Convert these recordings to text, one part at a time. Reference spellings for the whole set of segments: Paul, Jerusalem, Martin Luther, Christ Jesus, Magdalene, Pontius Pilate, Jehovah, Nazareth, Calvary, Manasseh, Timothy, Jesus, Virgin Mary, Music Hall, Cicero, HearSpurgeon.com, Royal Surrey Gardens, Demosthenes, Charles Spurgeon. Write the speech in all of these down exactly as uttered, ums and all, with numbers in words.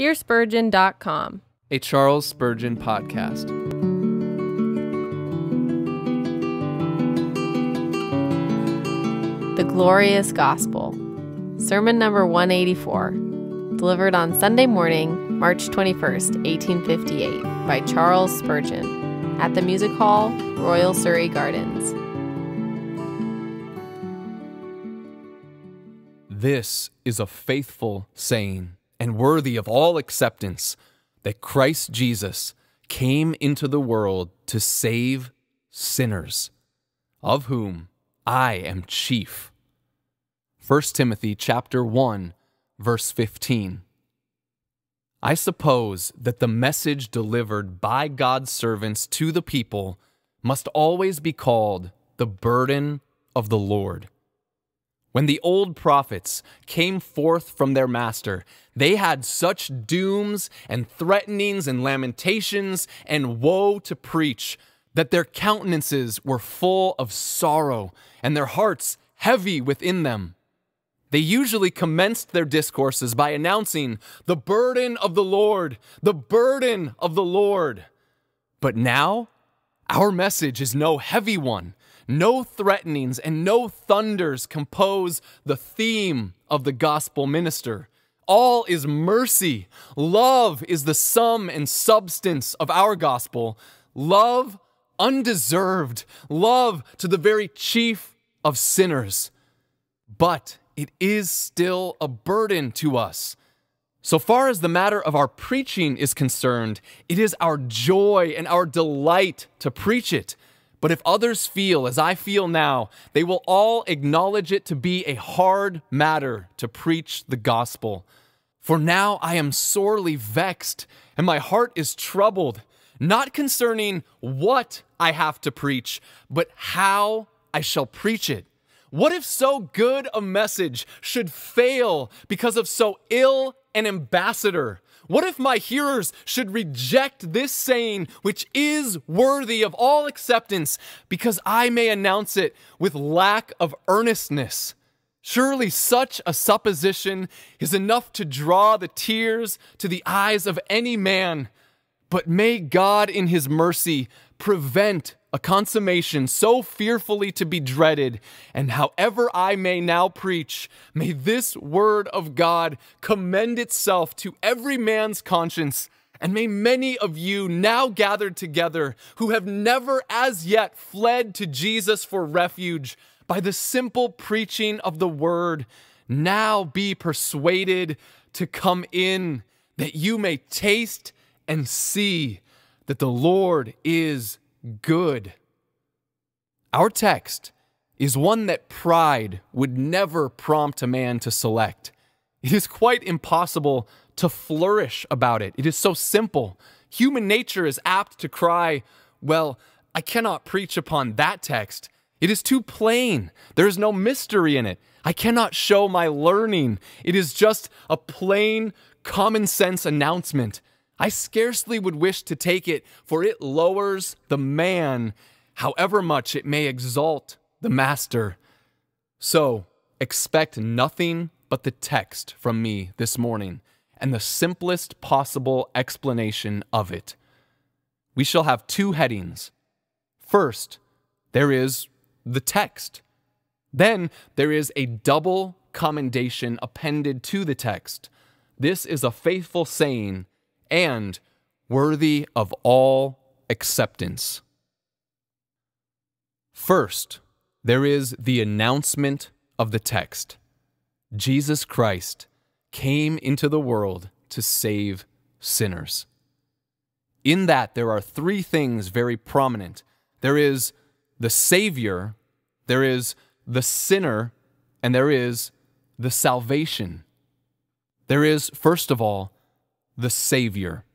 Hear Spurgeon dot com, a Charles Spurgeon podcast. The Glorious Gospel, sermon number one eighty-four, delivered on Sunday morning, March twenty-first, eighteen fifty-eight, by Charles Spurgeon at the Music Hall, Royal Surrey Gardens. This is a faithful saying and worthy of all acceptance, that Christ Jesus came into the world to save sinners, of whom I am chief. First Timothy chapter one, verse fifteen. I suppose that the message delivered by God's servants to the people must always be called the burden of the Lord. When the old prophets came forth from their master, they had such dooms and threatenings and lamentations and woe to preach, that their countenances were full of sorrow and their hearts heavy within them. They usually commenced their discourses by announcing, "The burden of the Lord, the burden of the Lord." But now, our message is no heavy one. No threatenings and no thunders compose the theme of the gospel minister. All is mercy. Love is the sum and substance of our gospel. Love undeserved, love to the very chief of sinners. But it is still a burden to us. So far as the matter of our preaching is concerned, it is our joy and our delight to preach it. But if others feel as I feel now, they will all acknowledge it to be a hard matter to preach the gospel. For now I am sorely vexed, and my heart is troubled, not concerning what I have to preach, but how I shall preach it. What if so good a message should fail because of so ill an ambassador? What if my hearers should reject this saying, which is worthy of all acceptance, because I may announce it with lack of earnestness? Surely such a supposition is enough to draw the tears to the eyes of any man. But may God in his mercy prevent a consummation so fearfully to be dreaded, and however I may now preach, may this word of God commend itself to every man's conscience, and may many of you now gathered together who have never as yet fled to Jesus for refuge by the simple preaching of the word, now be persuaded to come in, that you may taste and see that the Lord is good. Our text is one that pride would never prompt a man to select. It is quite impossible to flourish about it. It is so simple. Human nature is apt to cry, "Well, I cannot preach upon that text. It is too plain. There is no mystery in it. I cannot show my learning. It is just a plain, common sense announcement. I scarcely would wish to take it, for it lowers the man, however much it may exalt the master." So, expect nothing but the text from me this morning, and the simplest possible explanation of it. We shall have two headings. First, there is the text. Then, there is a double commendation appended to the text. This is a faithful saying and worthy of all acceptance. First, there is the announcement of the text. Jesus Christ came into the world to save sinners. In that, there are three things very prominent. There is the Savior, there is the sinner, and there is the salvation. There is, first of all, the Savior.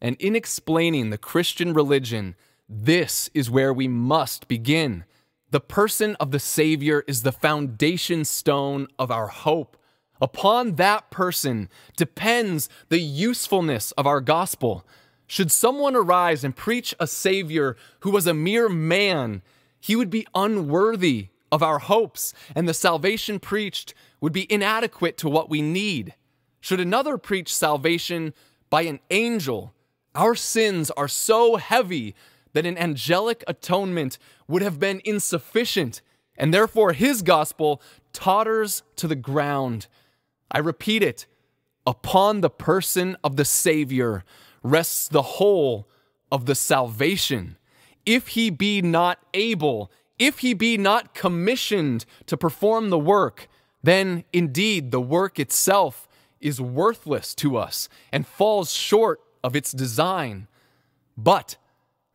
And in explaining the Christian religion, this is where we must begin. The person of the Savior is the foundation stone of our hope. Upon that person depends the usefulness of our gospel. Should someone arise and preach a Savior who was a mere man, he would be unworthy of our hopes, and the salvation preached would be inadequate to what we need. Should another preach salvation by an angel, our sins are so heavy that an angelic atonement would have been insufficient, and therefore his gospel totters to the ground. I repeat it, upon the person of the Savior rests the whole of the salvation. If he be not able, if he be not commissioned to perform the work, then indeed the work itself is worthless to us and falls short of its design. But,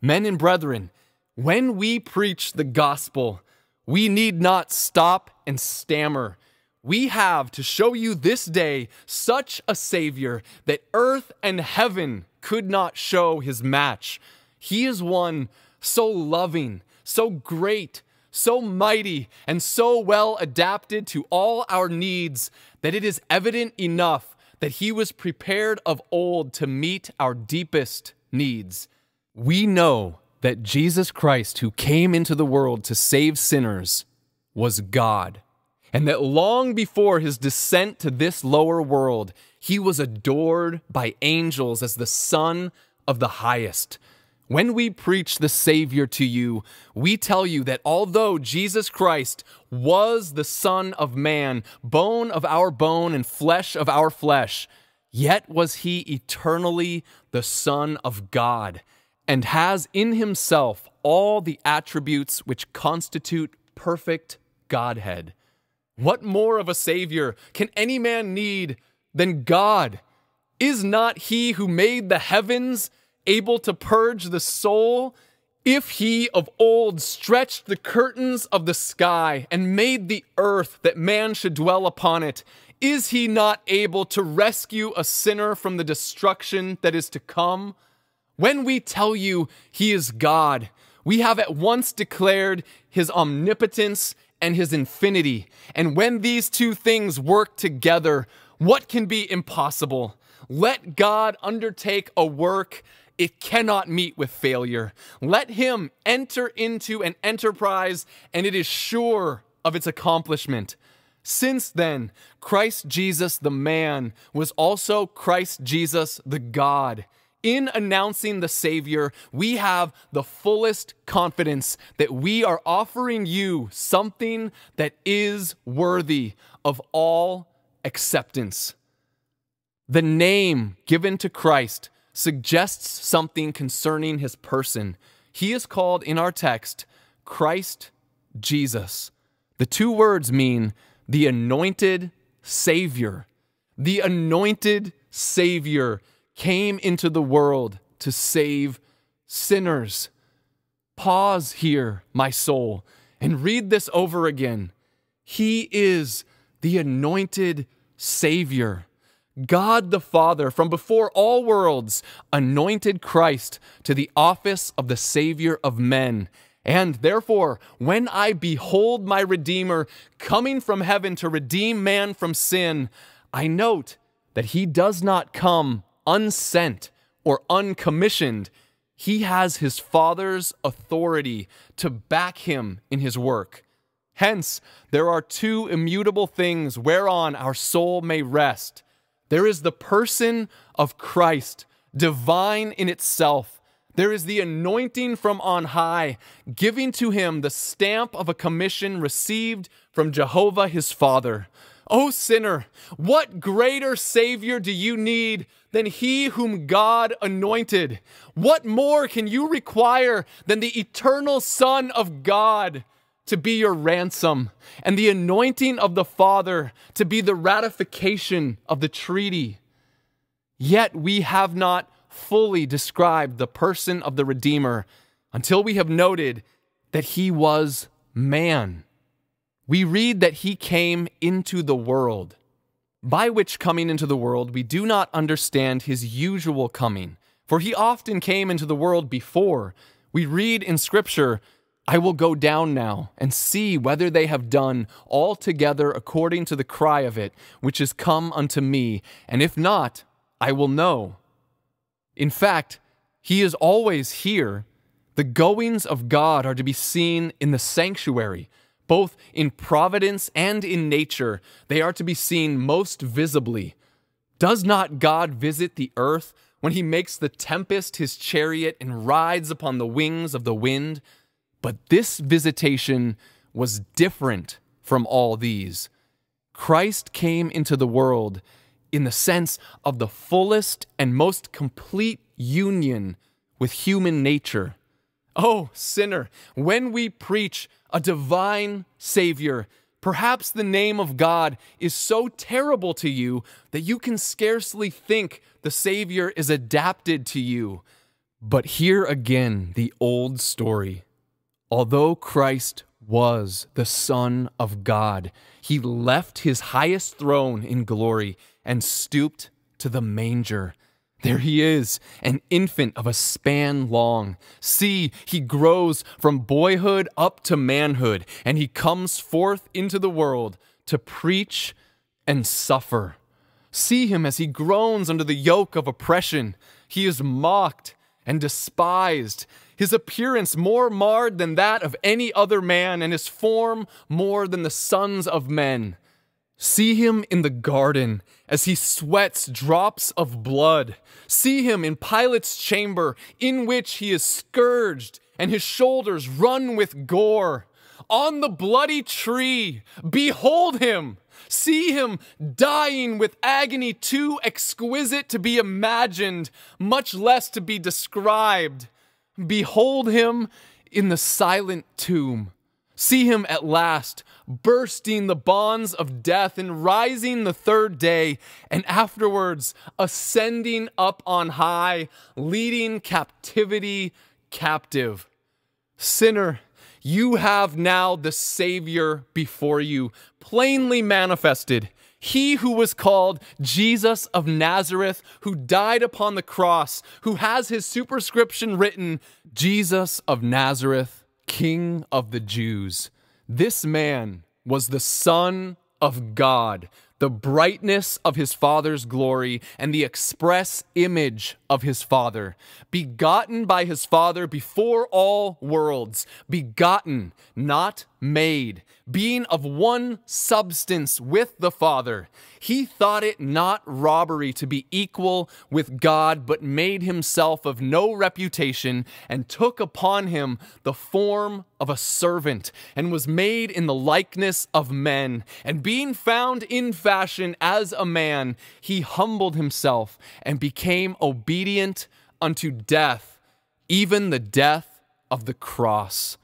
men and brethren, when we preach the gospel, we need not stop and stammer. We have to show you this day such a Savior that earth and heaven could not show his match. He is one so loving, so great, so mighty, and so well adapted to all our needs that it is evident enough that he was prepared of old to meet our deepest needs. We know that Jesus Christ, who came into the world to save sinners, was God, and that long before his descent to this lower world, he was adored by angels as the Son of the Highest. When we preach the Savior to you, we tell you that although Jesus Christ was the Son of Man, bone of our bone and flesh of our flesh, yet was he eternally the Son of God, and has in himself all the attributes which constitute perfect Godhead. What more of a Savior can any man need than God? Is not he who made the heavens able to purge the soul? If he of old stretched the curtains of the sky and made the earth that man should dwell upon it, is he not able to rescue a sinner from the destruction that is to come? When we tell you he is God, we have at once declared his omnipotence and his infinity. And when these two things work together, what can be impossible? Let God undertake a work it cannot meet with failure. Let him enter into an enterprise, and it is sure of its accomplishment. Since then, Christ Jesus the man was also Christ Jesus the God. In announcing the Savior, we have the fullest confidence that we are offering you something that is worthy of all acceptance. The name given to Christ suggests something concerning his person. He is called in our text, Christ Jesus. The two words mean the anointed Savior. The anointed Savior came into the world to save sinners. Pause here, my soul, and read this over again. He is the anointed Savior. God the Father, from before all worlds, anointed Christ to the office of the Savior of men. And therefore, when I behold my Redeemer coming from heaven to redeem man from sin, I note that he does not come unsent or uncommissioned. He has his Father's authority to back him in his work. Hence, there are two immutable things whereon our soul may rest. There is the person of Christ, divine in itself. There is the anointing from on high, giving to him the stamp of a commission received from Jehovah his Father. O sinner, what greater Savior do you need than he whom God anointed? What more can you require than the eternal Son of God to be your ransom, and the anointing of the Father to be the ratification of the treaty? Yet we have not fully described the person of the Redeemer until we have noted that he was man. We read that he came into the world, by which coming into the world we do not understand his usual coming, for he often came into the world before. We read in Scripture, I will go down now and see whether they have done altogether according to the cry of it, which is come unto me, and if not, I will know. In fact, he is always here. The goings of God are to be seen in the sanctuary, both in providence and in nature. They are to be seen most visibly. Does not God visit the earth when he makes the tempest his chariot and rides upon the wings of the wind? But this visitation was different from all these. Christ came into the world in the sense of the fullest and most complete union with human nature. Oh, sinner, when we preach a divine Savior, perhaps the name of God is so terrible to you that you can scarcely think the Savior is adapted to you. But here again, the old story. Although Christ was the Son of God, he left his highest throne in glory and stooped to the manger. There he is, an infant of a span long. See, he grows from boyhood up to manhood, and he comes forth into the world to preach and suffer. See him as he groans under the yoke of oppression. He is mocked and despised, his appearance more marred than that of any other man, and his form more than the sons of men. See him in the garden as he sweats drops of blood. See him in Pilate's chamber, in which he is scourged and his shoulders run with gore. On the bloody tree, behold him. See him dying with agony too exquisite to be imagined, much less to be described. Behold him in the silent tomb. See him at last, bursting the bonds of death and rising the third day, and afterwards ascending up on high, leading captivity captive. Sinner, you have now the Savior before you, plainly manifested. He who was called Jesus of Nazareth, who died upon the cross, who has his superscription written, Jesus of Nazareth, King of the Jews. This man was the Son of God, the brightness of his Father's glory, and the express image of his Father, begotten by his Father before all worlds, begotten, not made, being of one substance with the Father. He thought it not robbery to be equal with God, but made himself of no reputation, and took upon him the form of a servant, and was made in the likeness of men. And being found in fashion as a man, he humbled himself and became obedient unto death, even the death of the cross.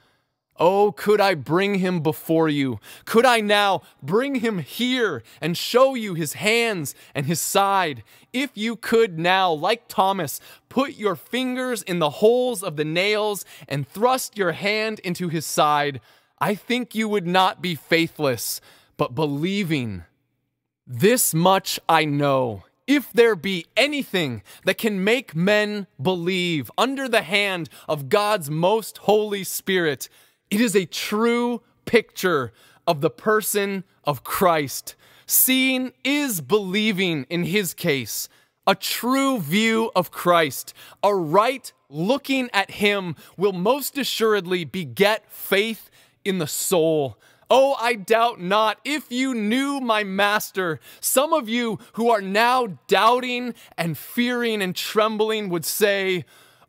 Oh, could I bring him before you? Could I now bring him here and show you his hands and his side? If you could now, like Thomas, put your fingers in the holes of the nails and thrust your hand into his side, I think you would not be faithless, but believing. This much I know. If there be anything that can make men believe under the hand of God's most Holy Spirit, it is a true picture of the person of Christ. Seeing is believing in his case. A true view of Christ, a right looking at him, will most assuredly beget faith in the soul. Oh, I doubt not, if you knew my master, some of you who are now doubting and fearing and trembling would say,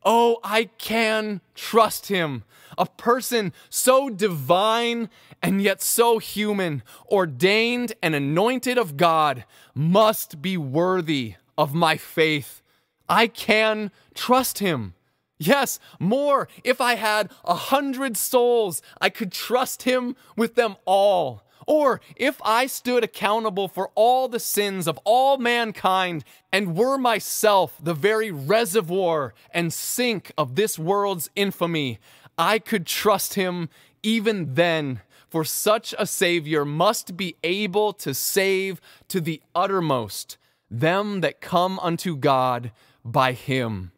oh, I can trust him, a person so divine and yet so human, ordained and anointed of God, must be worthy of my faith. I can trust him. Yes, more, if I had a hundred souls, I could trust him with them all. Or if I stood accountable for all the sins of all mankind and were myself the very reservoir and sink of this world's infamy, I could trust him even then, for such a Savior must be able to save to the uttermost them that come unto God by him.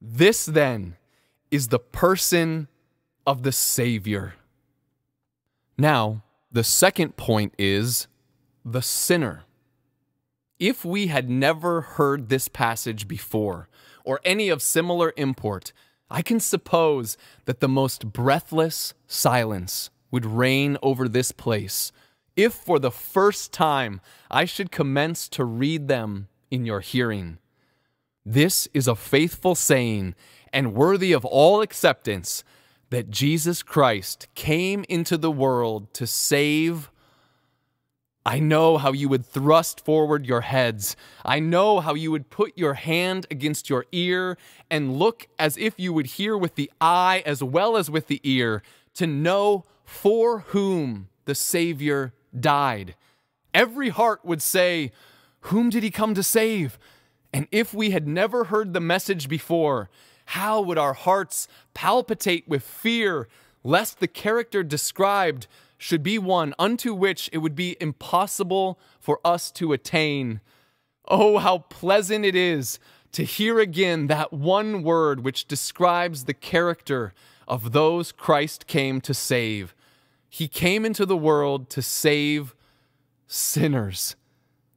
This, then, is the person of the Savior. Now, the second point is the sinner. If we had never heard this passage before, or any of similar import, I can suppose that the most breathless silence would reign over this place, if for the first time I should commence to read them in your hearing. This is a faithful saying and worthy of all acceptance, that Jesus Christ came into the world to save. I know how you would thrust forward your heads. I know how you would put your hand against your ear and look as if you would hear with the eye as well as with the ear, to know for whom the Savior died. Every heart would say, "Whom did he come to save?" And if we had never heard the message before, how would our hearts palpitate with fear, lest the character described should be one unto which it would be impossible for us to attain. Oh, how pleasant it is to hear again that one word which describes the character of those Christ came to save. He came into the world to save sinners.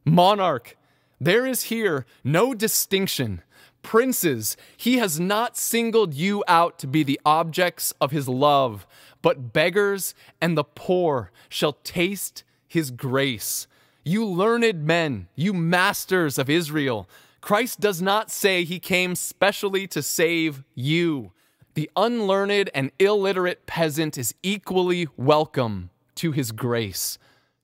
Monarch, there is here no distinction. Princes, he has not singled you out to be the objects of his love, but beggars and the poor shall taste his grace. You learned men, you masters of Israel, Christ does not say he came specially to save you. The unlearned and illiterate peasant is equally welcome to his grace.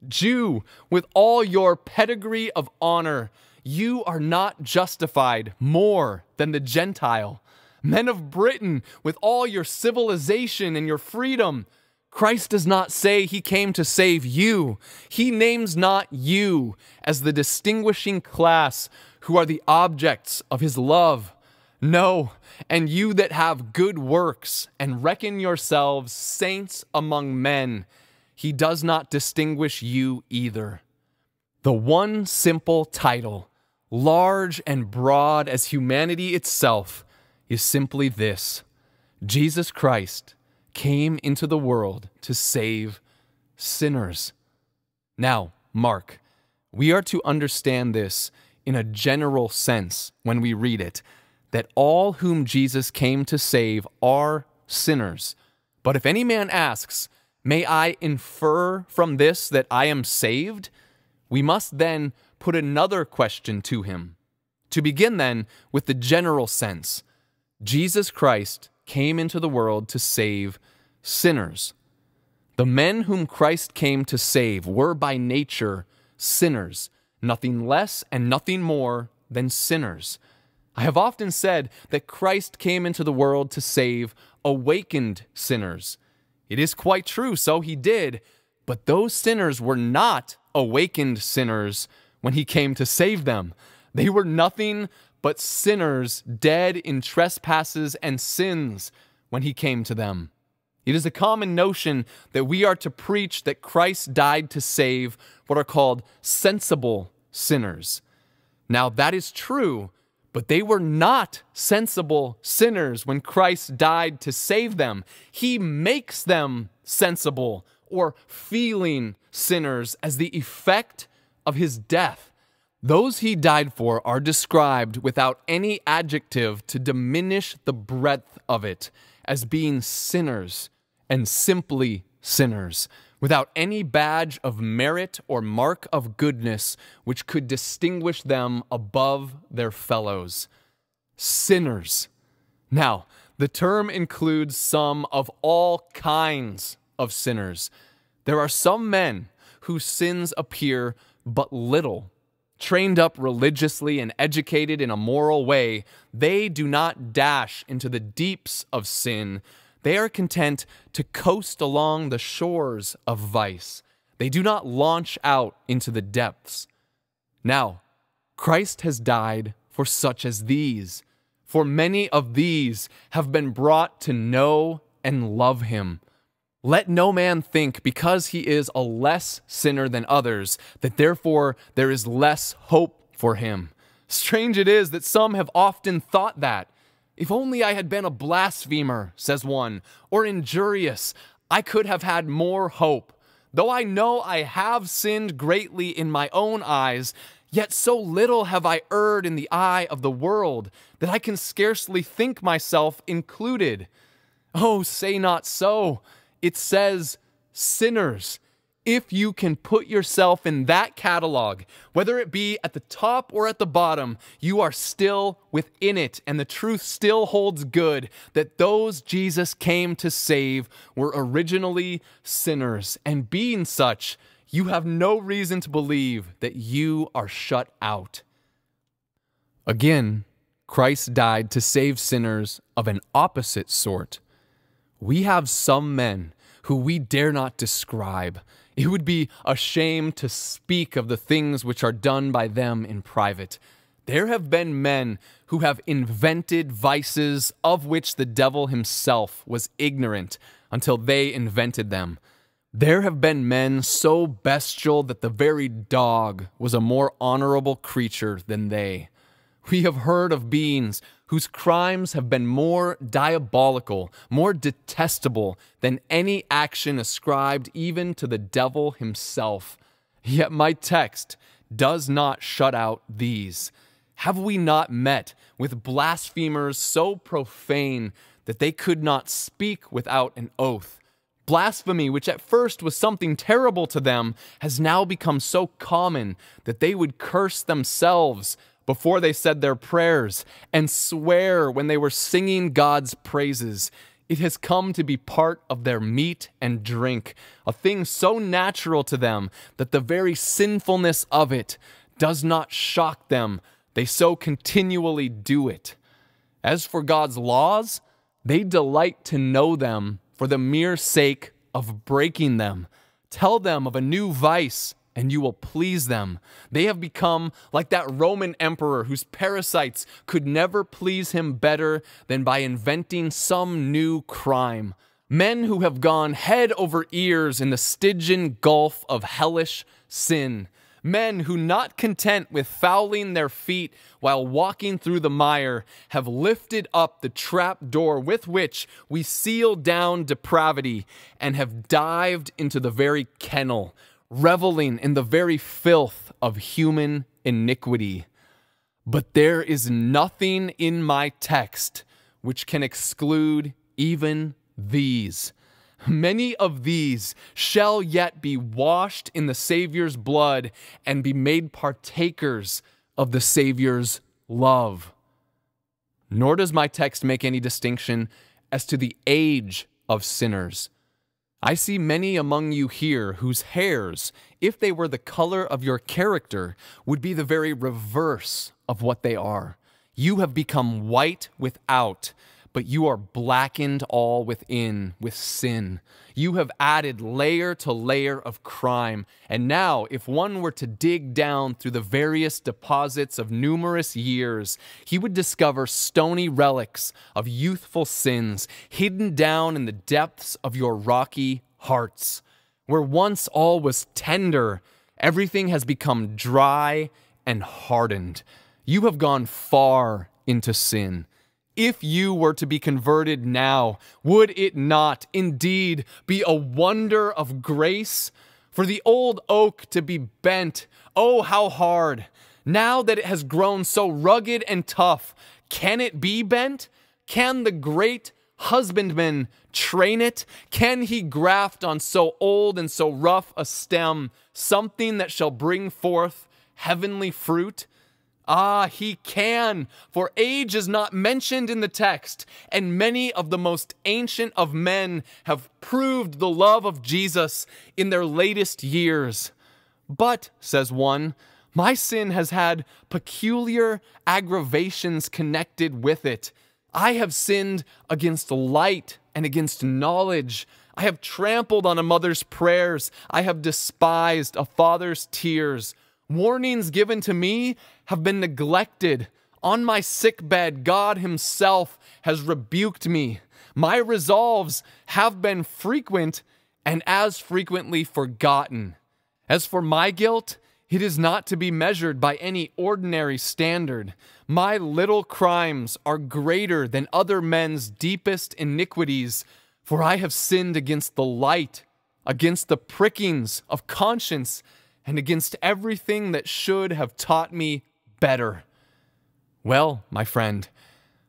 Jew, with all your pedigree of honor, you are not justified more than the Gentile. Men of Britain, with all your civilization and your freedom, Christ does not say he came to save you. He names not you as the distinguishing class who are the objects of his love. No, and you that have good works and reckon yourselves saints among men, he does not distinguish you either. The one simple title, large and broad as humanity itself, is simply this: Jesus Christ came into the world to save sinners. Now, Mark, we are to understand this in a general sense when we read it, that all whom Jesus came to save are sinners. But if any man asks, "May I infer from this that I am saved?" we must then put another question to him. To begin then with the general sense, Jesus Christ came into the world to save sinners. The men whom Christ came to save were by nature sinners, nothing less and nothing more than sinners. I have often said that Christ came into the world to save awakened sinners. It is quite true, so he did, but those sinners were not awakened sinners when he came to save them. They were nothing but sinners dead in trespasses and sins when he came to them. It is a common notion that we are to preach that Christ died to save what are called sensible sinners. Now that is true, but they were not sensible sinners when Christ died to save them. He makes them sensible or feeling sinners as the effect of his death. Those he died for are described without any adjective to diminish the breadth of it, as being sinners and simply sinners, without any badge of merit or mark of goodness which could distinguish them above their fellows. Sinners. Now, the term includes some of all kinds of sinners. There are some men whose sins appear but little. Trained up religiously and educated in a moral way, they do not dash into the deeps of sin. They are content to coast along the shores of vice. They do not launch out into the depths. Now, Christ has died for such as these, for many of these have been brought to know and love him. Let no man think, because he is a less sinner than others, that therefore there is less hope for him. Strange it is that some have often thought that. "If only I had been a blasphemer," says one, "or injurious, I could have had more hope. Though I know I have sinned greatly in my own eyes, yet so little have I erred in the eye of the world that I can scarcely think myself included." Oh, say not so. It says sinners. if you can put yourself in that catalog, whether it be at the top or at the bottom, you are still within it, and the truth still holds good that those Jesus came to save were originally sinners, and being such, you have no reason to believe that you are shut out. Again, Christ died to save sinners of an opposite sort. We have some men who we dare not describe. It would be a shame to speak of the things which are done by them in private. There have been men who have invented vices of which the devil himself was ignorant until they invented them. There have been men so bestial that the very dog was a more honorable creature than they. We have heard of beings whose crimes have been more diabolical, more detestable than any action ascribed even to the devil himself. Yet my text does not shut out these. Have we not met with blasphemers so profane that they could not speak without an oath? Blasphemy, which at first was something terrible to them, has now become so common that they would curse themselves before they said their prayers and swear when they were singing God's praises. It has come to be part of their meat and drink, a thing so natural to them that the very sinfulness of it does not shock them. They so continually do it. As for God's laws, they delight to know them for the mere sake of breaking them. Tell them of a new vice, and you will please them. They have become like that Roman emperor whose parasites could never please him better than by inventing some new crime. Men who have gone head over ears in the Stygian gulf of hellish sin. Men who, not content with fouling their feet while walking through the mire, have lifted up the trap door with which we seal down depravity and have dived into the very kennel, reveling in the very filth of human iniquity. But there is nothing in my text which can exclude even these. Many of these shall yet be washed in the Savior's blood and be made partakers of the Savior's love. Nor does my text make any distinction as to the age of sinners. I see many among you here whose hairs, if they were the color of your character, would be the very reverse of what they are. You have become white without, but you are blackened all within with sin. You have added layer to layer of crime. And now, if one were to dig down through the various deposits of numerous years, he would discover stony relics of youthful sins hidden down in the depths of your rocky hearts. Where once all was tender, everything has become dry and hardened. You have gone far into sin. If you were to be converted now, would it not indeed be a wonder of grace? For the old oak to be bent, oh, how hard! Now that it has grown so rugged and tough, can it be bent? Can the great husbandman train it? Can he graft on so old and so rough a stem something that shall bring forth heavenly fruit? Ah, he can, for age is not mentioned in the text, and many of the most ancient of men have proved the love of Jesus in their latest years. But, says one, my sin has had peculiar aggravations connected with it. I have sinned against light and against knowledge. I have trampled on a mother's prayers. I have despised a father's tears. Warnings given to me have been neglected. On my sickbed, God himself has rebuked me. My resolves have been frequent and as frequently forgotten. As for my guilt, it is not to be measured by any ordinary standard. My little crimes are greater than other men's deepest iniquities, for I have sinned against the light, against the prickings of conscience, and against everything that should have taught me better. Well, my friend,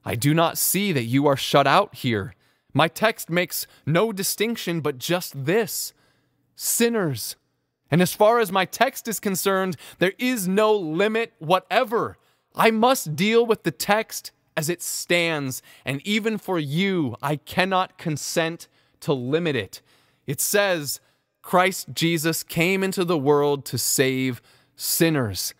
I do not see that you are shut out here. My text makes no distinction but just this: sinners And as far as my text is concerned, there is no limit whatever. I must deal with the text as it stands, and even for you, I cannot consent to limit it. It says, Christ Jesus came into the world to save sinners.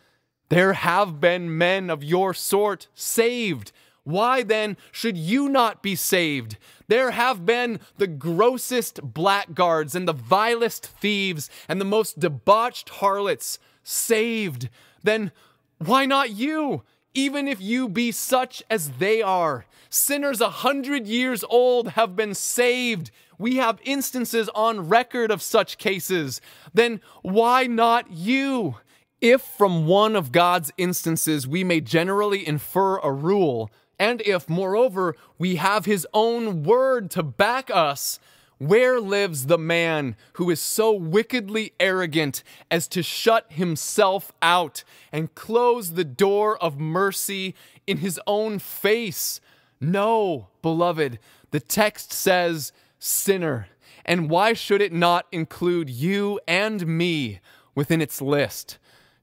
There have been men of your sort saved. Why then should you not be saved? There have been the grossest blackguards and the vilest thieves and the most debauched harlots saved. Then why not you? Even if you be such as they are. Sinners a hundred years old have been saved. We have instances on record of such cases. Then why not you? If from one of God's instances we may generally infer a rule, and if, moreover, we have his own word to back us, where lives the man who is so wickedly arrogant as to shut himself out and close the door of mercy in his own face? No, beloved, the text says, sinner, and why should it not include you and me within its list?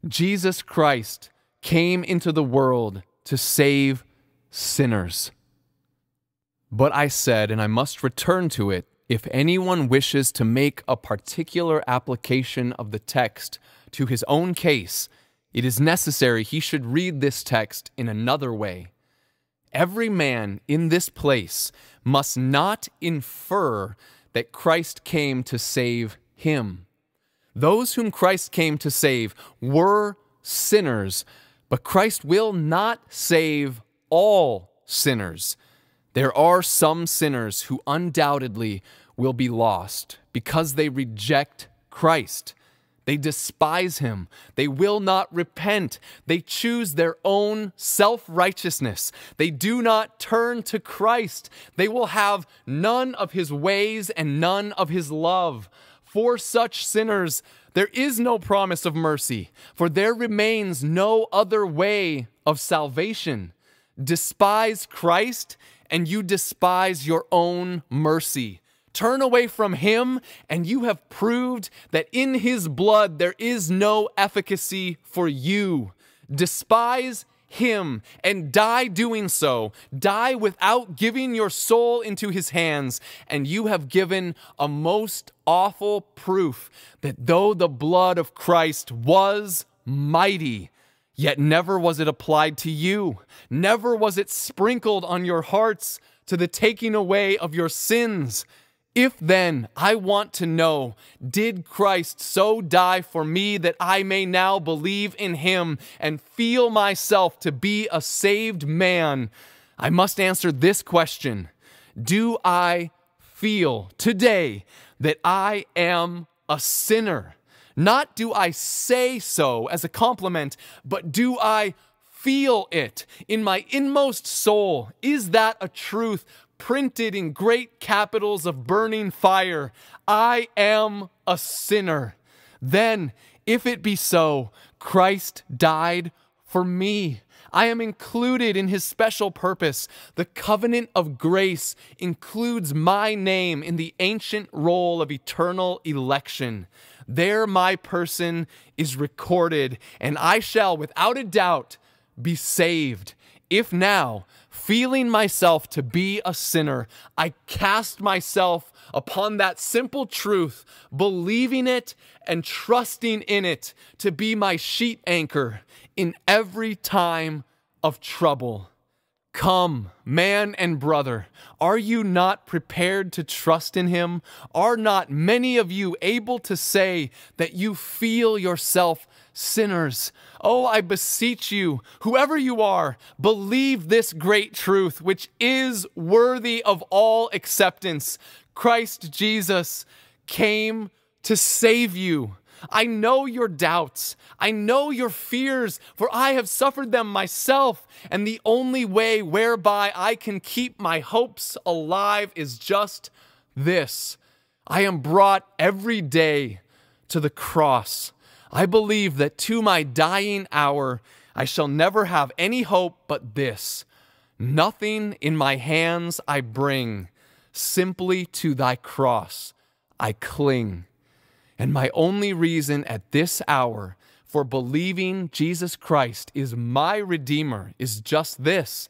Jesus Christ came into the world to save sinners. But I said, and I must return to it, if anyone wishes to make a particular application of the text to his own case, it is necessary he should read this text in another way. Every man in this place must not infer that Christ came to save him. Those whom Christ came to save were sinners, but Christ will not save all sinners. There are some sinners who undoubtedly will be lost because they reject Christ. They despise him. They will not repent. They choose their own self-righteousness. They do not turn to Christ. They will have none of his ways and none of his love. For such sinners, there is no promise of mercy, for there remains no other way of salvation. Despise Christ, and you despise your own mercy. Turn away from him, and you have proved that in his blood there is no efficacy for you. Despise him, and die doing so. Die without giving your soul into his hands, and you have given a most awful proof that though the blood of Christ was mighty, yet never was it applied to you. Never was it sprinkled on your hearts to the taking away of your sins. If then I want to know, did Christ so die for me that I may now believe in him and feel myself to be a saved man? I must answer this question. Do I feel today that I am a sinner? Not do I say so as a compliment, but do I feel it in my inmost soul? Is that a truth printed in great capitals of burning fire? I am a sinner. Then, if it be so, Christ died for me. I am included in his special purpose. The covenant of grace includes my name in the ancient roll of eternal election. There my person is recorded, and I shall, without a doubt, be saved. If now, feeling myself to be a sinner, I cast myself upon that simple truth, believing it and trusting in it to be my sheet anchor in every time of trouble. Come, man and brother, are you not prepared to trust in him? Are not many of you able to say that you feel yourself sinners? Oh, I beseech you, whoever you are, believe this great truth, which is worthy of all acceptance. Christ Jesus came to save you. I know your doubts. I know your fears, for I have suffered them myself. And the only way whereby I can keep my hopes alive is just this. I am brought every day to the cross. I believe that to my dying hour, I shall never have any hope but this. Nothing in my hands I bring, simply to thy cross I cling. And my only reason at this hour for believing Jesus Christ is my Redeemer is just this.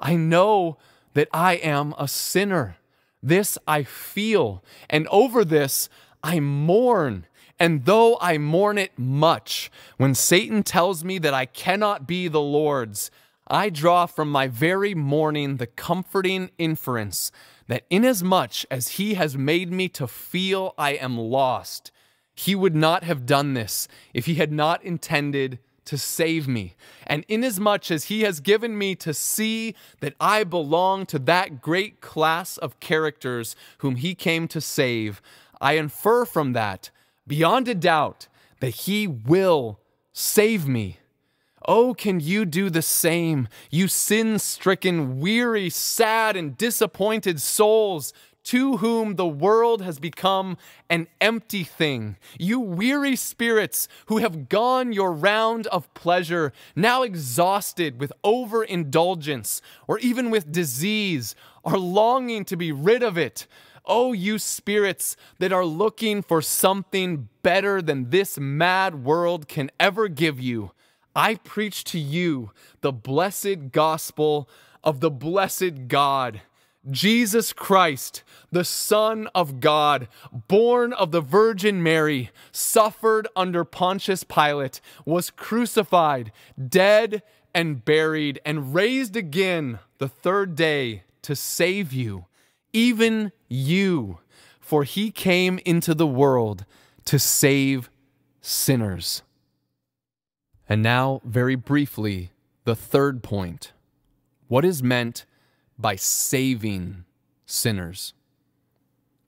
I know that I am a sinner. This I feel, and over this I mourn. And though I mourn it much, when Satan tells me that I cannot be the Lord's, I draw from my very mourning the comforting inference that inasmuch as he has made me to feel I am lost, he would not have done this if he had not intended to save me. And inasmuch as he has given me to see that I belong to that great class of characters whom he came to save, I infer from that, beyond a doubt, that he will save me. Oh, can you do the same, you sin-stricken, weary, sad, and disappointed souls, to whom the world has become an empty thing. You weary spirits who have gone your round of pleasure, now exhausted with overindulgence, or even with disease, are longing to be rid of it. Oh, you spirits that are looking for something better than this mad world can ever give you, I preach to you the blessed gospel of the blessed God, Jesus Christ, the Son of God, born of the Virgin Mary, suffered under Pontius Pilate, was crucified, dead and buried, and raised again the third day to save you, even you, for he came into the world to save sinners. And now, very briefly, the third point. What is meant by saving sinners?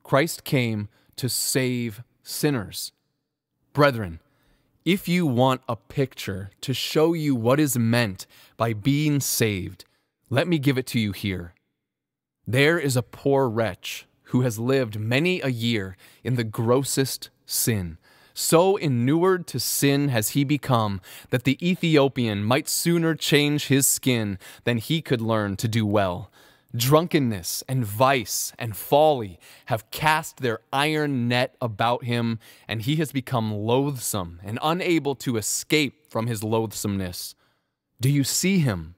Christ came to save sinners. Brethren, if you want a picture to show you what is meant by being saved, let me give it to you here. There is a poor wretch who has lived many a year in the grossest sin. So inured to sin has he become that the Ethiopian might sooner change his skin than he could learn to do well. Drunkenness and vice and folly have cast their iron net about him, and he has become loathsome and unable to escape from his loathsomeness. Do you see him?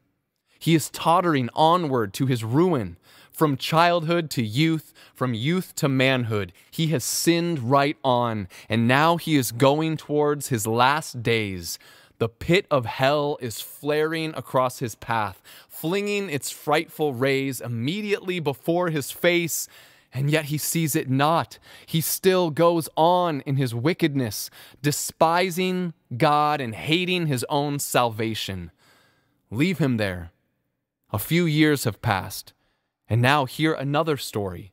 He is tottering onward to his ruin. From childhood to youth, from youth to manhood, he has sinned right on, and now he is going towards his last days. The pit of hell is flaring across his path, flinging its frightful rays immediately before his face, and yet he sees it not. He still goes on in his wickedness, despising God and hating his own salvation. Leave him there. A few years have passed. And now hear another story.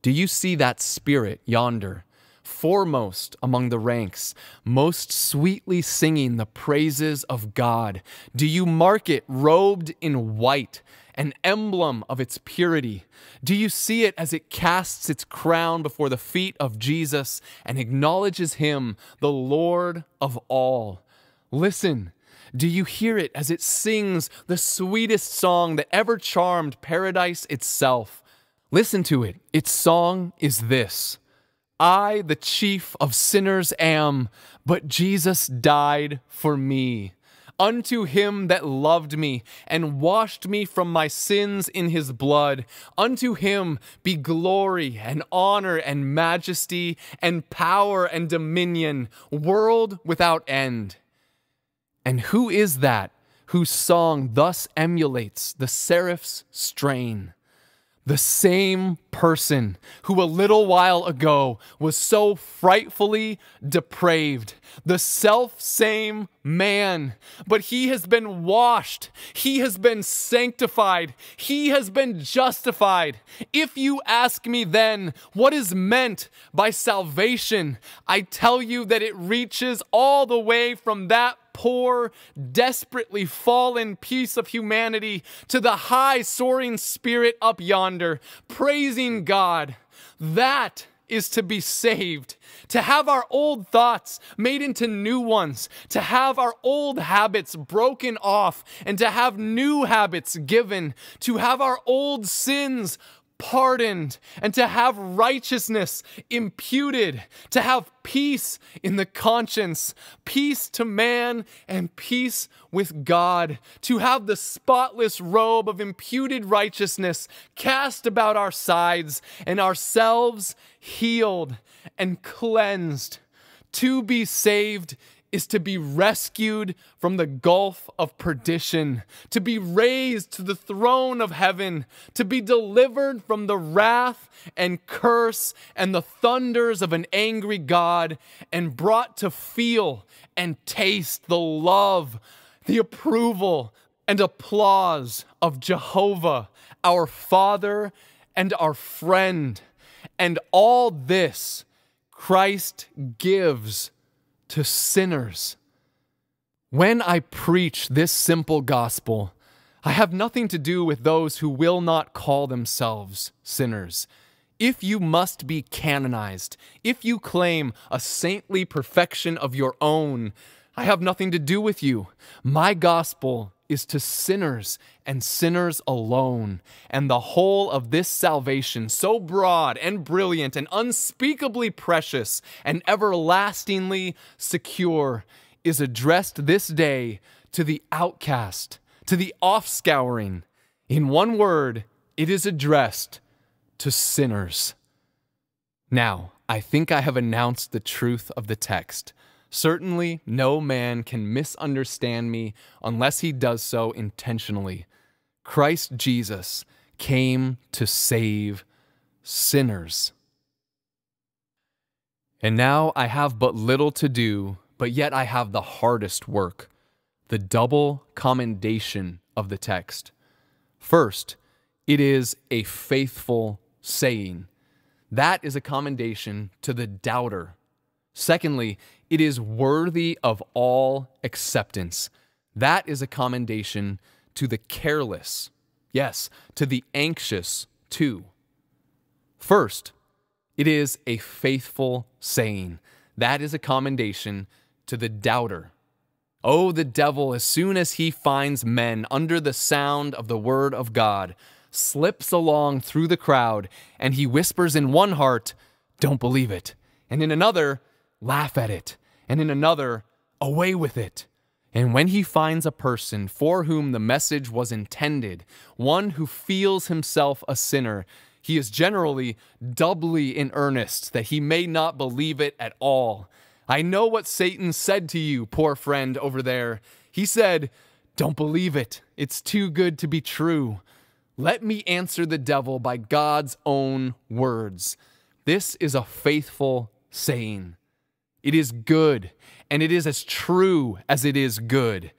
Do you see that spirit yonder, foremost among the ranks, most sweetly singing the praises of God? Do you mark it robed in white, an emblem of its purity? Do you see it as it casts its crown before the feet of Jesus and acknowledges him, the Lord of all? Listen. Do you hear it as it sings the sweetest song that ever charmed paradise itself? Listen to it. Its song is this. I, the chief of sinners, am, but Jesus died for me. Unto him that loved me and washed me from my sins in his blood, unto him be glory and honor and majesty and power and dominion, world without end. And who is that whose song thus emulates the seraph's strain? The same person who a little while ago was so frightfully depraved, the self-same man, but he has been washed, he has been sanctified, he has been justified. If you ask me then what is meant by salvation, I tell you that it reaches all the way from that poor, desperately fallen piece of humanity to the high soaring spirit up yonder, praising God. That is to be saved, to have our old thoughts made into new ones, to have our old habits broken off, and to have new habits given, to have our old sins pardoned and to have righteousness imputed, to have peace in the conscience, peace to man and peace with God, to have the spotless robe of imputed righteousness cast about our sides and ourselves healed and cleansed. To be saved is to be rescued from the gulf of perdition, to be raised to the throne of heaven, to be delivered from the wrath and curse and the thunders of an angry God, and brought to feel and taste the love, the approval, and applause of Jehovah, our Father and our friend. And all this Christ gives to sinners. When I preach this simple gospel, I have nothing to do with those who will not call themselves sinners. If you must be canonized, if you claim a saintly perfection of your own, I have nothing to do with you. My gospel is to sinners and sinners alone, and the whole of this salvation, so broad and brilliant and unspeakably precious and everlastingly secure, is addressed this day to the outcast, to the offscouring. In one word, it is addressed to sinners. Now, I think I have announced the truth of the text. Certainly, no man can misunderstand me unless he does so intentionally. Christ Jesus came to save sinners. And now I have but little to do, but yet I have the hardest work, the double commendation of the text. First, it is a faithful saying. That is a commendation to the doubter. Secondly, it is worthy of all acceptance. That is a commendation to the careless. Yes, to the anxious too. First, it is a faithful saying. That is a commendation to the doubter. Oh, the devil, as soon as he finds men under the sound of the word of God, slips along through the crowd, and he whispers in one heart, "Don't believe it," and in another, "Laugh at it," and in another, "Away with it." And when he finds a person for whom the message was intended, one who feels himself a sinner, he is generally doubly in earnest that he may not believe it at all. I know what Satan said to you, poor friend over there. He said, "Don't believe it. It's too good to be true." Let me answer the devil by God's own words. This is a faithful saying. It is good, and it is as true as it is good.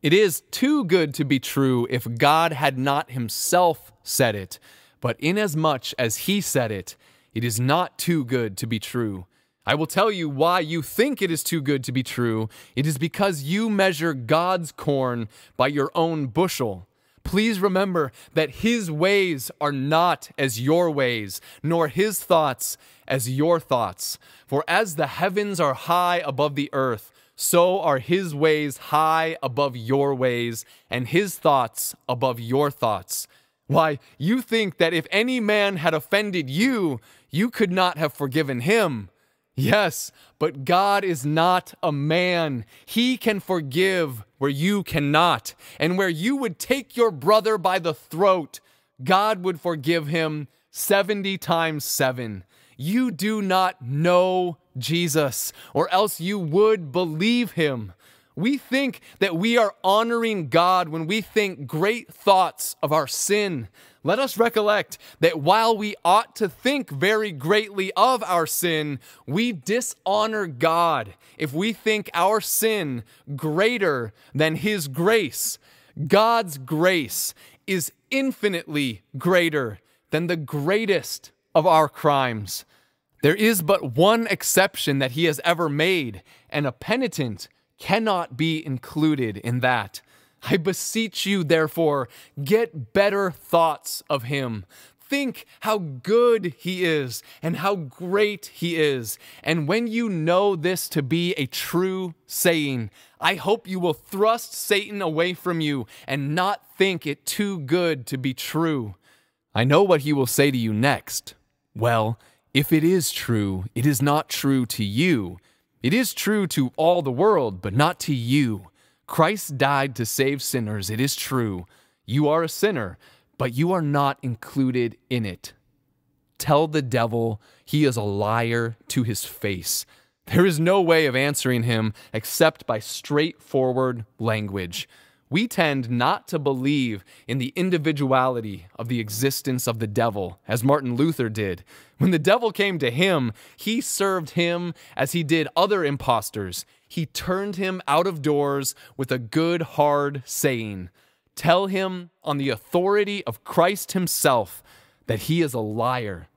It is too good to be true if God had not himself said it, but inasmuch as he said it, it is not too good to be true. I will tell you why you think it is too good to be true. It is because you measure God's corn by your own bushel. Please remember that his ways are not as your ways, nor his thoughts as your thoughts. For as the heavens are high above the earth, so are his ways high above your ways, and his thoughts above your thoughts. Why, you think that if any man had offended you, you could not have forgiven him. Yes, but God is not a man. He can forgive where you cannot, and where you would take your brother by the throat, God would forgive him seventy times seven. You do not know Jesus, or else you would believe him. We think that we are honoring God when we think great thoughts of our sin. Let us recollect that while we ought to think very greatly of our sin, we dishonor God if we think our sin greater than his grace. God's grace is infinitely greater than the greatest of our crimes. There is but one exception that he has ever made, and a penitent cannot be included in that. I beseech you, therefore, get better thoughts of him. Think how good he is and how great he is. And when you know this to be a true saying, I hope you will thrust Satan away from you and not think it too good to be true. I know what he will say to you next. Well, if it is true, it is not true to you. It is true to all the world, but not to you. Christ died to save sinners, it is true. You are a sinner, but you are not included in it. Tell the devil he is a liar to his face. There is no way of answering him except by straightforward language. We tend not to believe in the individuality of the existence of the devil, as Martin Luther did. When the devil came to him, he served him as he did other impostors. He turned him out of doors with a good hard saying. Tell him on the authority of Christ himself that he is a liar.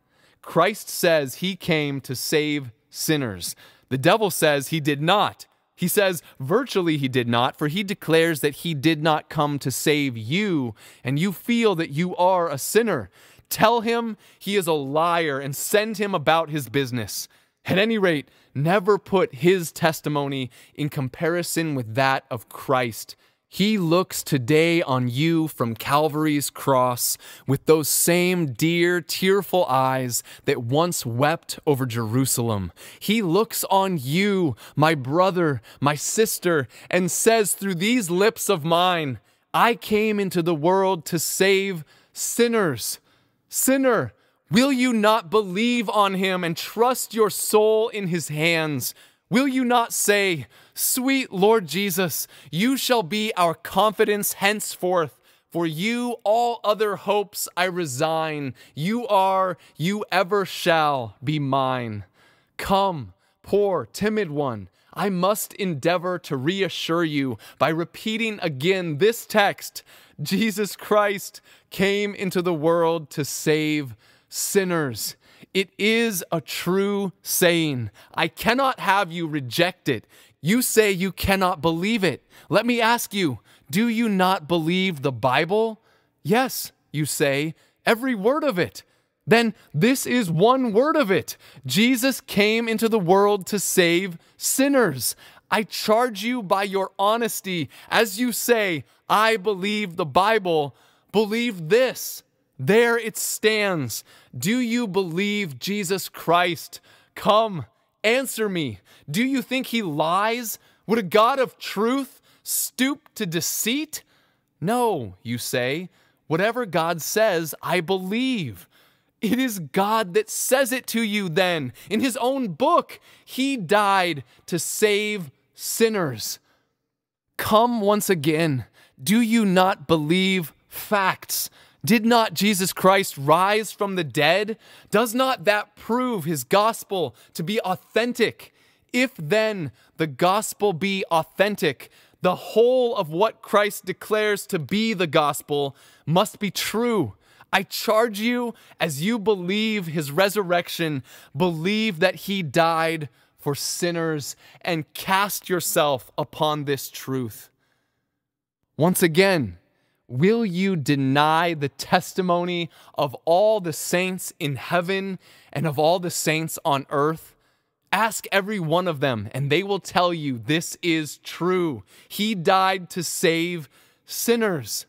Christ says he came to save sinners. The devil says he did not. He says, virtually he did not, for he declares that he did not come to save you, and you feel that you are a sinner. Tell him he is a liar and send him about his business. At any rate, never put his testimony in comparison with that of Christ. He looks today on you from Calvary's cross with those same dear, tearful eyes that once wept over Jerusalem. He looks on you, my brother, my sister, and says through these lips of mine, I came into the world to save sinners. Sinner, will you not believe on him and trust your soul in his hands? Will you not say, Sweet Lord Jesus, you shall be our confidence henceforth. For you all other hopes I resign. You are, you ever shall be mine. Come, poor, timid one, I must endeavor to reassure you by repeating again this text. Jesus Christ came into the world to save sinners. It is a true saying. I cannot have you reject it. You say you cannot believe it. Let me ask you, do you not believe the Bible? Yes, you say, every word of it. Then this is one word of it. Jesus came into the world to save sinners. I charge you by your honesty, as you say, I believe the Bible, believe this. There it stands. Do you believe Jesus Christ? Come, answer me. Do you think he lies? Would a God of truth stoop to deceit? No, you say. Whatever God says, I believe. It is God that says it to you then. In his own book, he died to save sinners. Come once again. Do you not believe facts? Did not Jesus Christ rise from the dead? Does not that prove his gospel to be authentic? If then the gospel be authentic, the whole of what Christ declares to be the gospel must be true. I charge you, as you believe his resurrection, believe that he died for sinners and cast yourself upon this truth. Once again, will you deny the testimony of all the saints in heaven and of all the saints on earth? Ask every one of them, and they will tell you this is true. He died to save sinners.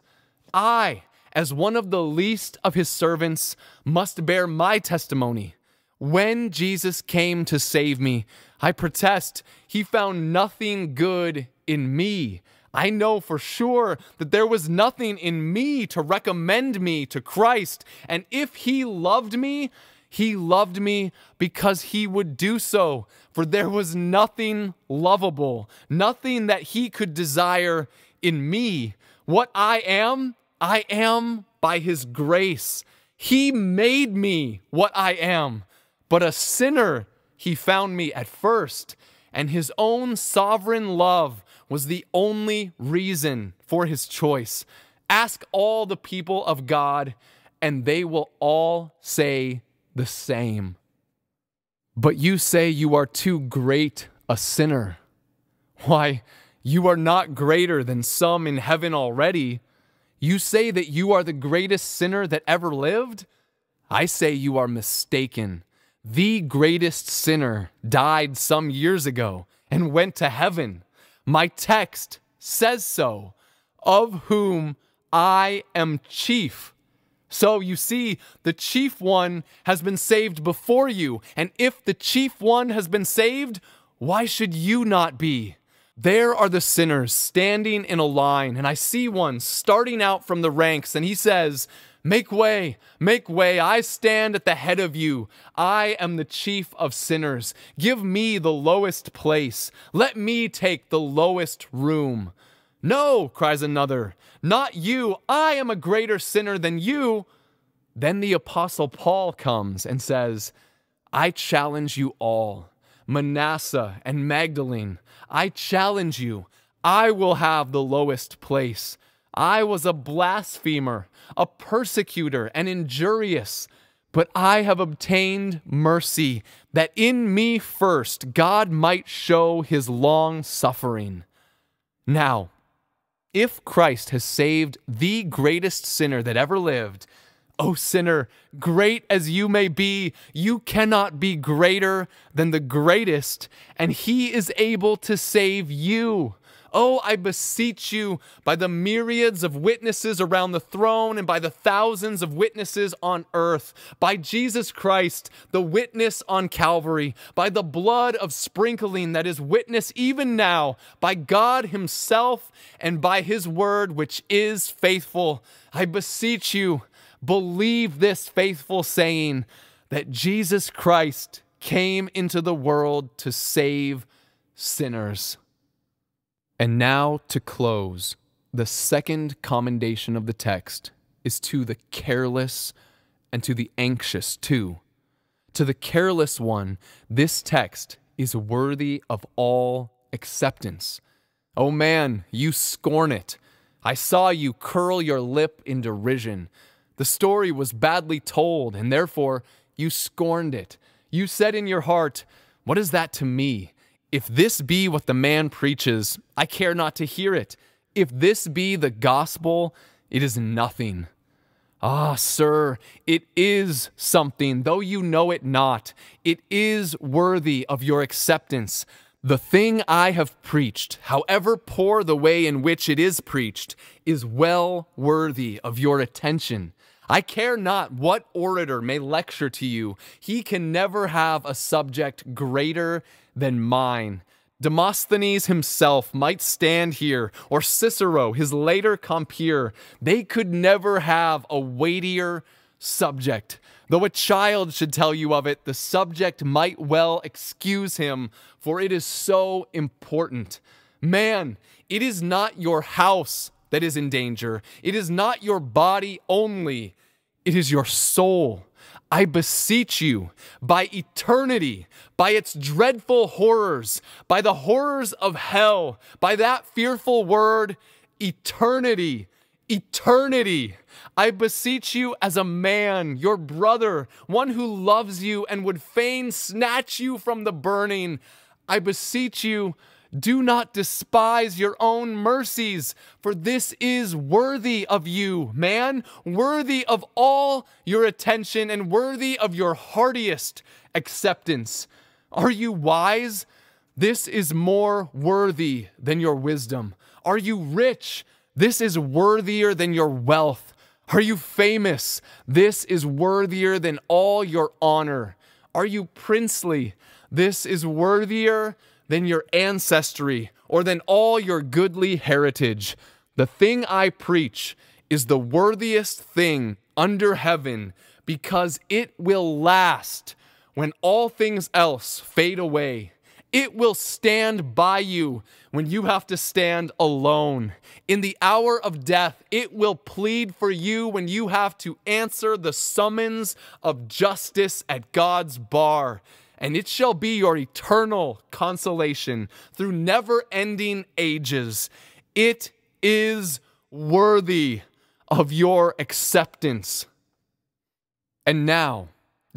I, as one of the least of his servants, must bear my testimony. When Jesus came to save me, I protest he found nothing good in me. I know for sure that there was nothing in me to recommend me to Christ. And if he loved me, he loved me because he would do so. For there was nothing lovable, nothing that he could desire in me. What I am, I am by his grace. He made me what I am, but a sinner he found me at first. And his own sovereign love was the only reason for his choice. Ask all the people of God, and they will all say the same. But you say you are too great a sinner. Why, you are not greater than some in heaven already. You say that you are the greatest sinner that ever lived? I say you are mistaken. The greatest sinner died some years ago and went to heaven. My text says so, of whom I am chief. So you see, the chief one has been saved before you, and if the chief one has been saved, why should you not be? There are the sinners standing in a line, and I see one starting out from the ranks, and he says, "Make way, make way, I stand at the head of you. I am the chief of sinners. Give me the lowest place. Let me take the lowest room." "No," cries another, "not you. I am a greater sinner than you." Then the Apostle Paul comes and says, "I challenge you all, Manasseh and Magdalene. I challenge you. I will have the lowest place. I was a blasphemer, a persecutor, and injurious, but I have obtained mercy, that in me first God might show his long suffering." Now, if Christ has saved the greatest sinner that ever lived, O sinner, great as you may be, you cannot be greater than the greatest, and he is able to save you. Oh, I beseech you, by the myriads of witnesses around the throne and by the thousands of witnesses on earth, by Jesus Christ, the witness on Calvary, by the blood of sprinkling that is witness even now, by God himself and by his word which is faithful, I beseech you, believe this faithful saying, that Jesus Christ came into the world to save sinners. And now, to close, the second commendation of the text is to the careless and to the anxious too. To the careless one, this text is worthy of all acceptance. "O man, you scorn it. I saw you curl your lip in derision. The story was badly told, and therefore you scorned it. You said in your heart, 'What is that to me? If this be what the man preaches, I care not to hear it. If this be the gospel, it is nothing.' Ah, sir, it is something, though you know it not. It is worthy of your acceptance. The thing I have preached, however poor the way in which it is preached, is well worthy of your attention. I care not what orator may lecture to you. He can never have a subject greater than mine. Demosthenes himself might stand here, or Cicero, his later compeer. They could never have a weightier subject. Though a child should tell you of it, the subject might well excuse him, for it is so important. Man, it is not your house that is in danger. It is not your body only. It is your soul. I beseech you, by eternity, by its dreadful horrors, by the horrors of hell, by that fearful word, eternity, eternity, I beseech you as a man, your brother, one who loves you and would fain snatch you from the burning, I beseech you, do not despise your own mercies, for this is worthy of you, man, worthy of all your attention and worthy of your heartiest acceptance. Are you wise? This is more worthy than your wisdom. Are you rich? This is worthier than your wealth. Are you famous? This is worthier than all your honor. Are you princely? This is worthier than your ancestry, or than all your goodly heritage. The thing I preach is the worthiest thing under heaven, because it will last when all things else fade away. It will stand by you when you have to stand alone. In the hour of death, it will plead for you when you have to answer the summons of justice at God's bar. And it shall be your eternal consolation through never-ending ages. It is worthy of your acceptance. And now,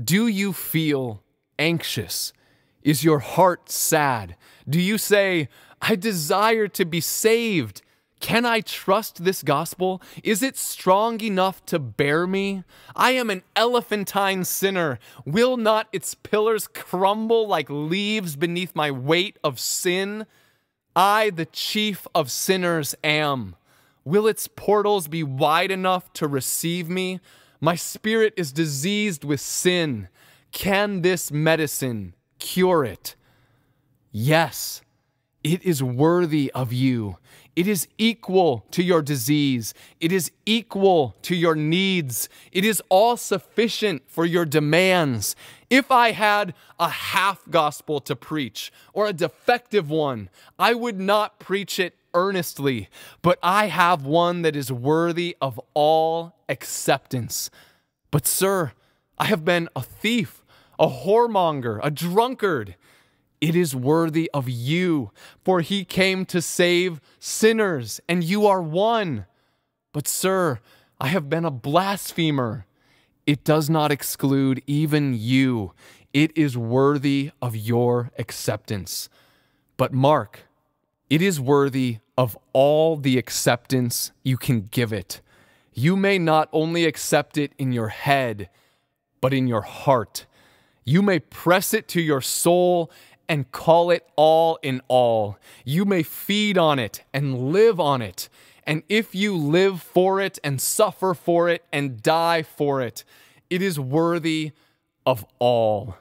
do you feel anxious? Is your heart sad? Do you say, "I desire to be saved. Can I trust this gospel? Is it strong enough to bear me? I am an elephantine sinner. Will not its pillars crumble like leaves beneath my weight of sin? I, the chief of sinners, am. Will its portals be wide enough to receive me? My spirit is diseased with sin. Can this medicine cure it? Yes, it is worthy of you. It is equal to your disease. It is equal to your needs. It is all sufficient for your demands. If I had a half gospel to preach, or a defective one, I would not preach it earnestly, but I have one that is worthy of all acceptance. But sir, I have been a thief, a whoremonger, a drunkard. It is worthy of you, for he came to save sinners, and you are one. But sir, I have been a blasphemer. It does not exclude even you. It is worthy of your acceptance. But mark, it is worthy of all the acceptance you can give it. You may not only accept it in your head, but in your heart. You may press it to your soul and call it all in all. You may feed on it and live on it. And if you live for it and suffer for it and die for it, it is worthy of all.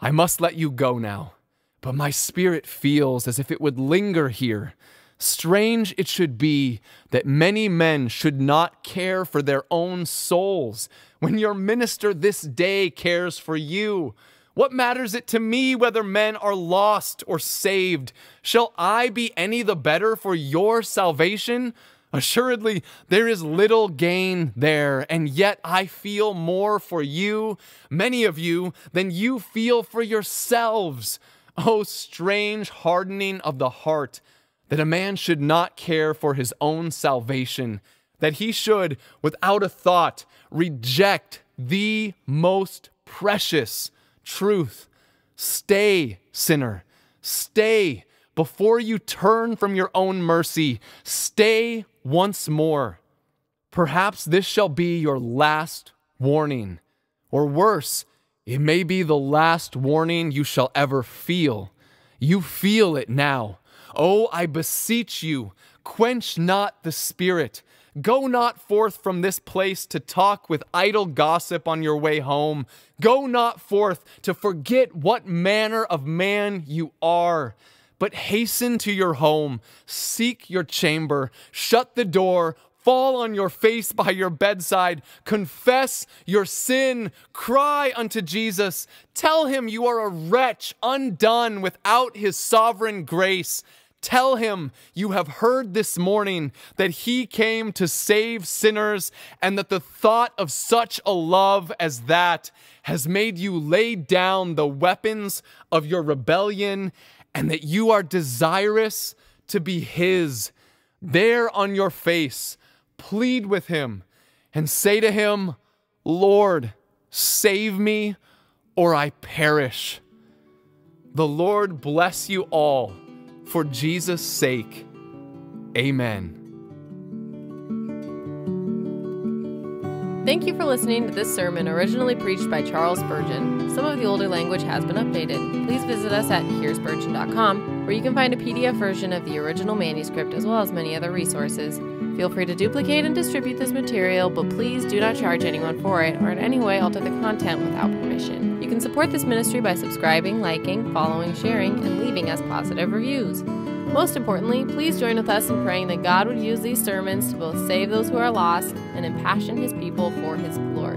I must let you go now, but my spirit feels as if it would linger here. Strange it should be that many men should not care for their own souls, when your minister this day cares for you. What matters it to me whether men are lost or saved? Shall I be any the better for your salvation? Assuredly, there is little gain there, and yet I feel more for you, many of you, than you feel for yourselves. Oh, strange hardening of the heart! That a man should not care for his own salvation, that he should, without a thought, reject the most precious truth. Stay, sinner, stay before you turn from your own mercy. Stay once more. Perhaps this shall be your last warning, or worse, it may be the last warning you shall ever feel. You feel it now. Oh, I beseech you, quench not the spirit. Go not forth from this place to talk with idle gossip on your way home. Go not forth to forget what manner of man you are, but hasten to your home, seek your chamber, shut the door, fall on your face by your bedside, confess your sin, cry unto Jesus, tell him you are a wretch undone without his sovereign grace. Tell him you have heard this morning that he came to save sinners, and that the thought of such a love as that has made you lay down the weapons of your rebellion, and that you are desirous to be his. There on your face, plead with him and say to him, Lord, save me, or I perish. The Lord bless you all. For Jesus' sake, amen. Thank you for listening to this sermon originally preached by Charles Spurgeon. Some of the older language has been updated. Please visit us at Hear Spurgeon dot com, where you can find a P D F version of the original manuscript as well as many other resources. Feel free to duplicate and distribute this material, but please do not charge anyone for it or in any way alter the content without permission. You can support this ministry by subscribing, liking, following, sharing, and leaving us positive reviews. Most importantly, please join with us in praying that God would use these sermons to both save those who are lost and impassion his people for his glory.